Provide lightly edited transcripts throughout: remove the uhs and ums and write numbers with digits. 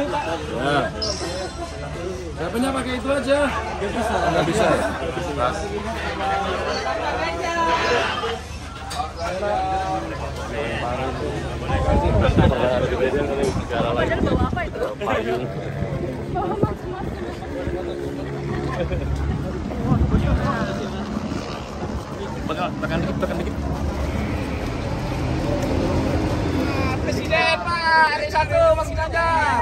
Nah. Dapatnya pakai itu aja. Nggak bisa ya? Pas. Tekan dikit. Presiden Pak, hari satu masih lancar.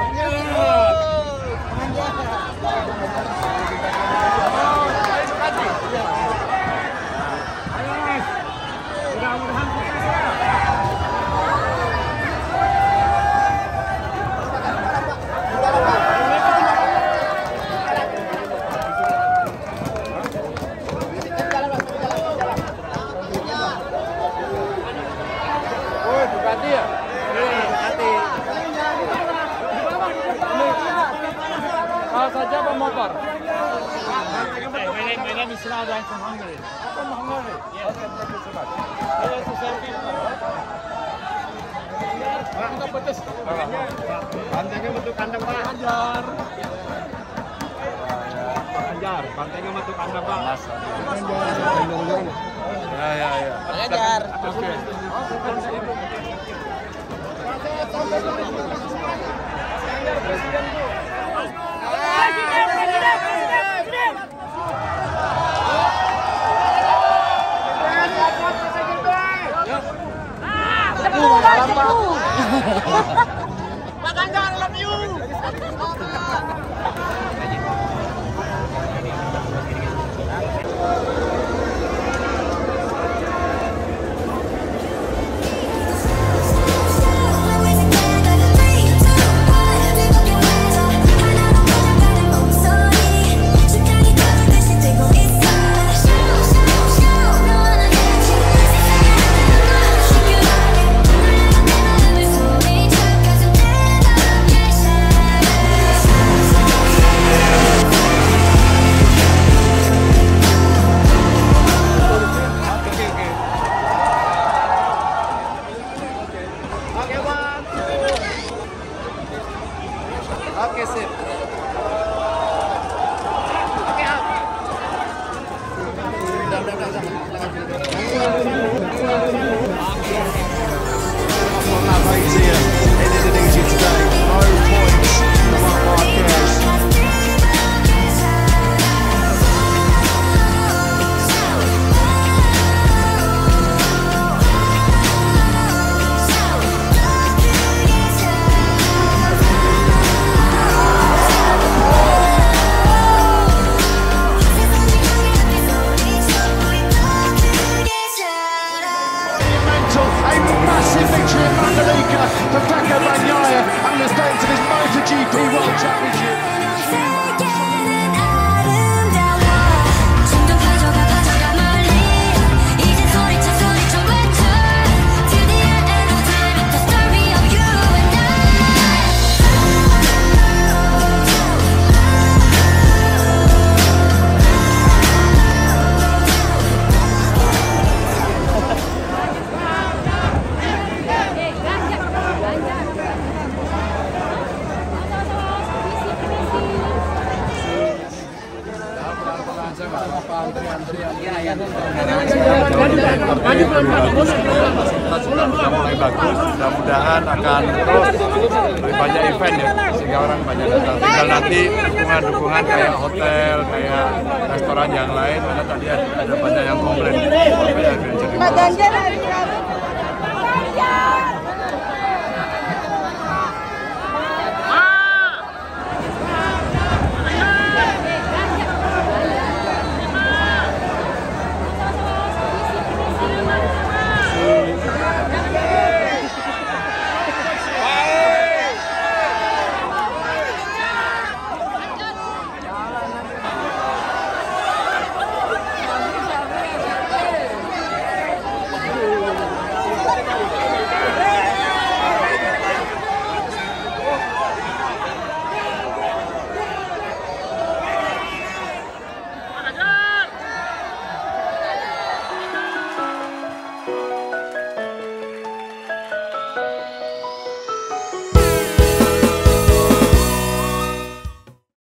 Saja pemotor. Panjang. Oke, sip. Oke, up. Bagus, mudah-mudahan akan terus lebih banyak event ya, sehingga orang banyak datang. Tinggal nanti dukungan kayak hotel, kayak restoran yang lain, karena tadi ada banyak yang komplain.